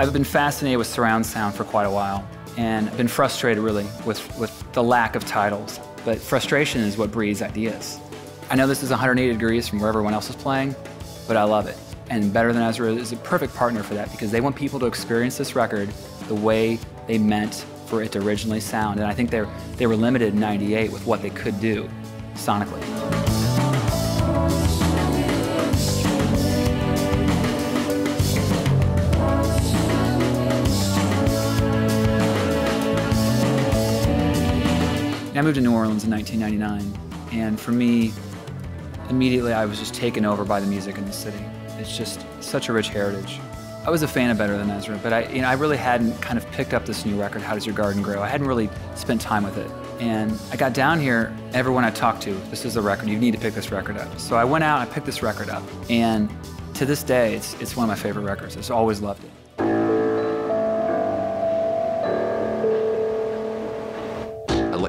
I've been fascinated with surround sound for quite a while, and I've been frustrated really with the lack of titles. But frustration is what breeds ideas. I know this is 180 degrees from where everyone else is playing, but I love it. And Better Than Ezra is a perfect partner for that because they want people to experience this record the way they meant for it to originally sound. And I think they were limited in '98 with what they could do sonically. I moved to New Orleans in 1999, and for me, immediately I was just taken over by the music in the city. It's just such a rich heritage. I was a fan of Better Than Ezra, but I really hadn't kind of picked up this new record, How Does Your Garden Grow? I hadn't really spent time with it. And I got down here, everyone I talked to, this is the record, you need to pick this record up. So I went out and I picked this record up, and to this day, it's one of my favorite records. I've always loved it.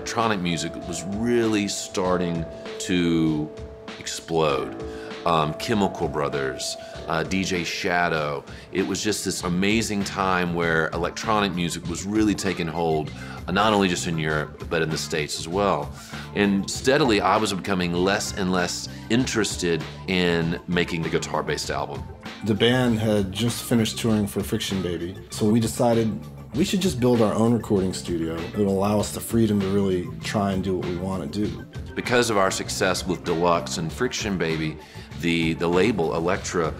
Electronic music was really starting to explode. Chemical Brothers, DJ Shadow. It was just this amazing time where electronic music was really taking hold, not only just in Europe, but in the States as well. And steadily, I was becoming less and less interested in making the guitar-based album. The band had just finished touring for Friction Baby, so we decided we should just build our own recording studio. It would allow us the freedom to really try and do what we want to do. Because of our success with Deluxe and Friction Baby, the label, Elektra,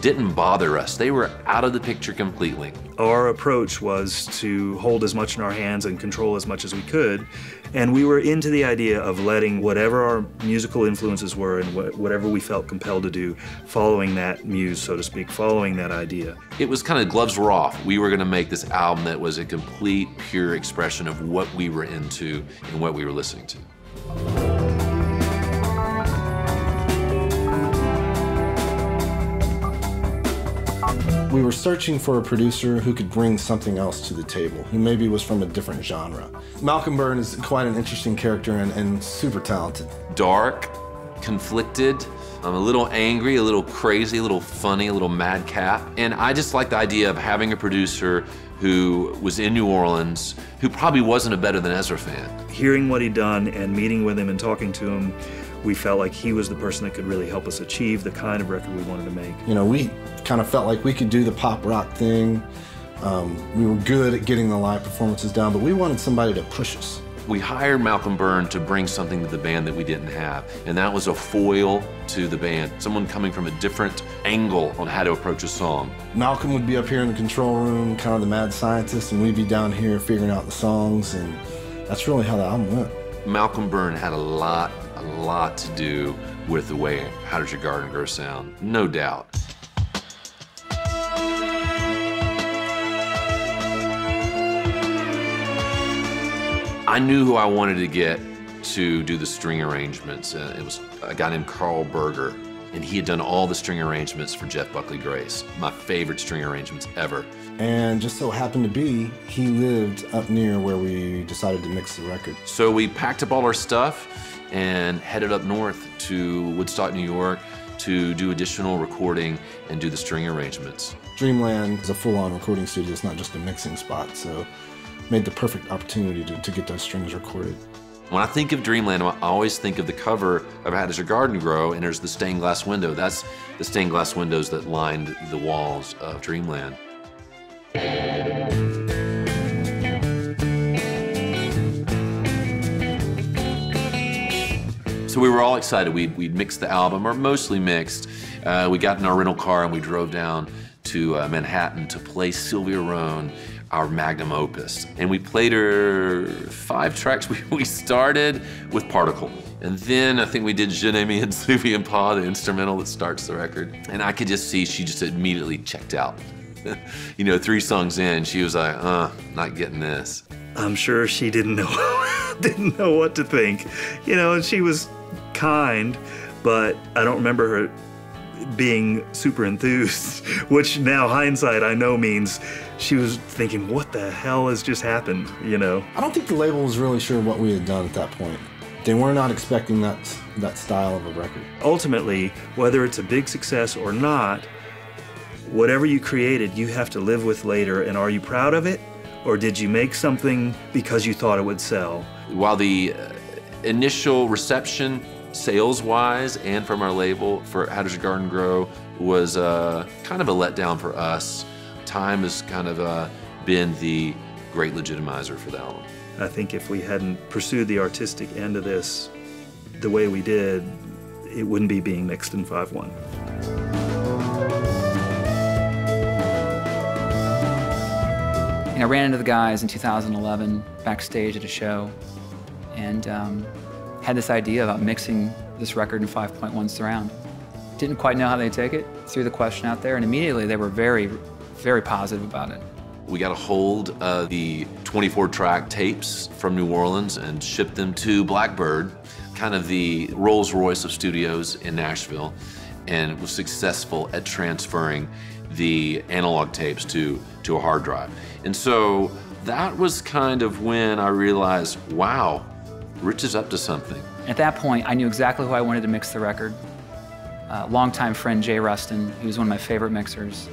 didn't bother us. They were out of the picture completely. Our approach was to hold as much in our hands and control as much as we could, and we were into the idea of letting whatever our musical influences were and whatever we felt compelled to do, following that muse, so to speak, following that idea. It was kind of gloves were off. We were going to make this album that was a complete, pure expression of what we were into and what we were listening to. We were searching for a producer who could bring something else to the table, who maybe was from a different genre. Malcolm Burn is quite an interesting character and super talented. Dark, conflicted, a little angry, a little crazy, a little funny, a little madcap. And I just like the idea of having a producer who was in New Orleans, who probably wasn't a Better Than Ezra fan. Hearing what he'd done and meeting with him and talking to him, we felt like he was the person that could really help us achieve the kind of record we wanted to make. You know, we kind of felt like we could do the pop rock thing. We were good at getting the live performances down, but we wanted somebody to push us. We hired Malcolm Burn to bring something to the band that we didn't have, and that was a foil to the band, someone coming from a different angle on how to approach a song. Malcolm would be up here in the control room, kind of the mad scientist, and we'd be down here figuring out the songs, and that's really how the album went. Malcolm Burn had a lot to do with the way How Does Your Garden Grow sound, no doubt. I knew who I wanted to get to do the string arrangements. It was a guy named Carl Berger, and he had done all the string arrangements for Jeff Buckley Grace, my favorite string arrangements ever. And just so happened to be, he lived up near where we decided to mix the record. So we packed up all our stuff and headed up north to Woodstock, New York, to do additional recording and do the string arrangements. Dreamland is a full-on recording studio. It's not just a mixing spot, so made the perfect opportunity to get those strings recorded. When I think of Dreamland, I always think of the cover of How Does Your Garden Grow, and there's the stained glass window. That's the stained glass windows that lined the walls of Dreamland. So we were all excited. We'd mixed the album, or mostly mixed. We got in our rental car and we drove down to Manhattan to play Sylvia Rhone, our magnum opus. And we played her 5 tracks. We started with Particle. And then I think we did Jean-Aimie and Sylvia and Pa, the instrumental that starts the record. And I could just see she just immediately checked out. You know, 3 songs in, she was like, not getting this. I'm sure she didn't know what to think. You know, and she was kind, but I don't remember her being super enthused, which now hindsight I know means she was thinking, what the hell has just happened, you know? I don't think the label was really sure what we had done at that point. They were not expecting that style of a record. Ultimately, whether it's a big success or not, whatever you created, you have to live with later. And are you proud of it? Or did you make something because you thought it would sell? While the initial reception, sales-wise, and from our label for How Does Your Garden Grow? Was kind of a letdown for us. Time has kind of been the great legitimizer for the album. I think if we hadn't pursued the artistic end of this the way we did, it wouldn't be being mixed in 5/1. I ran into the guys in 2011 backstage at a show, and had this idea about mixing this record in 5.1 surround. Didn't quite know how they'd take it, threw the question out there, and immediately they were very, very positive about it. We got a hold of the 24-track tapes from New Orleans and shipped them to Blackbird, kind of the Rolls Royce of studios in Nashville, and was successful at transferring the analog tapes to a hard drive. And so that was kind of when I realized, wow, Rich is up to something. At that point, I knew exactly who I wanted to mix the record. Longtime friend Jay Ruston, he was one of my favorite mixers.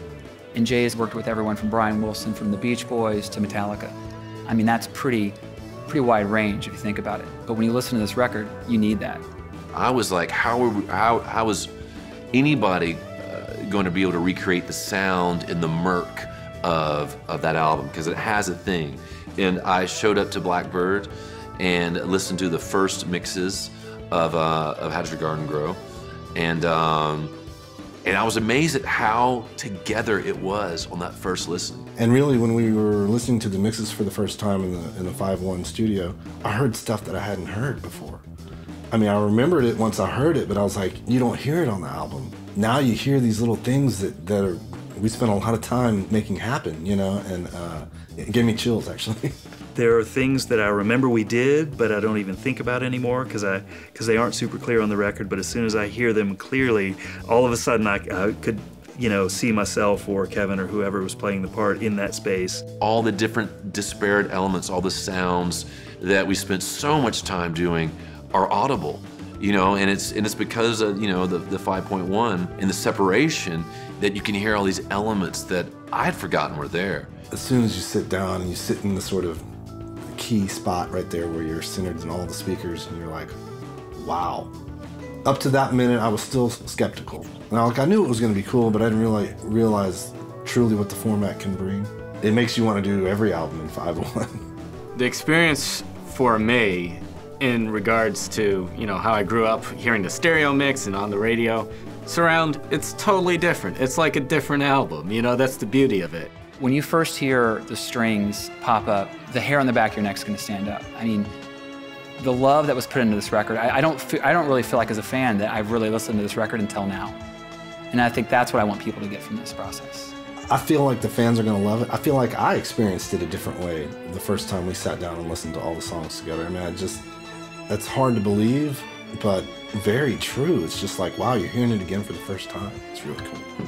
And Jay has worked with everyone from Brian Wilson, from the Beach Boys to Metallica. I mean, that's pretty wide range if you think about it. But when you listen to this record, you need that. I was like, how is anybody going to be able to recreate the sound and the murk of that album? Because it has a thing. And I showed up to Blackbird and listened to the first mixes of How Does Your Garden Grow? And I was amazed at how together it was on that first listen. And really, when we were listening to the mixes for the first time in the 5.1 studio, I heard stuff that I hadn't heard before. I mean, I remembered it once I heard it, but I was like, you don't hear it on the album. Now you hear these little things that are, we spent a lot of time making happen, you know, and it gave me chills, actually. There are things that I remember we did, but I don't even think about anymore because they aren't super clear on the record. But as soon as I hear them clearly, all of a sudden I could, you know, see myself or Kevin or whoever was playing the part in that space. All the different disparate elements, all the sounds that we spent so much time doing are audible, you know, and it's because of, you know, the 5.1 and the separation that you can hear all these elements that I had forgotten were there. As soon as you sit down and you sit in the sort of key spot right there where you're centered in all the speakers, and you're like, wow. Up to that minute, I was still skeptical. Now, like, I knew it was going to be cool, but I didn't really realize truly what the format can bring. It makes you want to do every album in 5.1. The experience for me, in regards to, you know, how I grew up hearing the stereo mix and on the radio, surround, it's totally different. It's like a different album, you know, that's the beauty of it. When you first hear the strings pop up, the hair on the back of your neck's gonna stand up. I mean, the love that was put into this record, I don't really feel like as a fan that I've really listened to this record until now. And I think that's what I want people to get from this process. I feel like the fans are gonna love it. I feel like I experienced it a different way the first time we sat down and listened to all the songs together. I mean, that's hard to believe, but very true. It's just like, wow, you're hearing it again for the first time. It's really cool.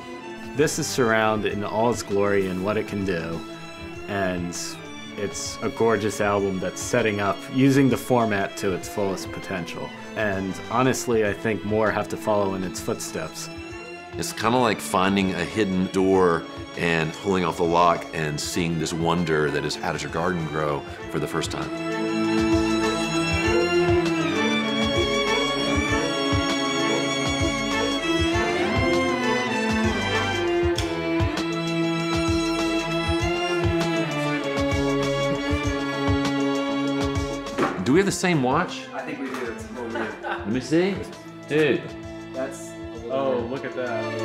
This is surround in all its glory and what it can do, and it's a gorgeous album that's setting up, using the format to its fullest potential. And honestly, I think more have to follow in its footsteps. It's kind of like finding a hidden door and pulling off the lock and seeing this wonder that is How Does Your Garden Grow for the first time. Do we have the same watch? I think we do. It's a little weird. Let me see. Dude. That's a little weird. Look at that.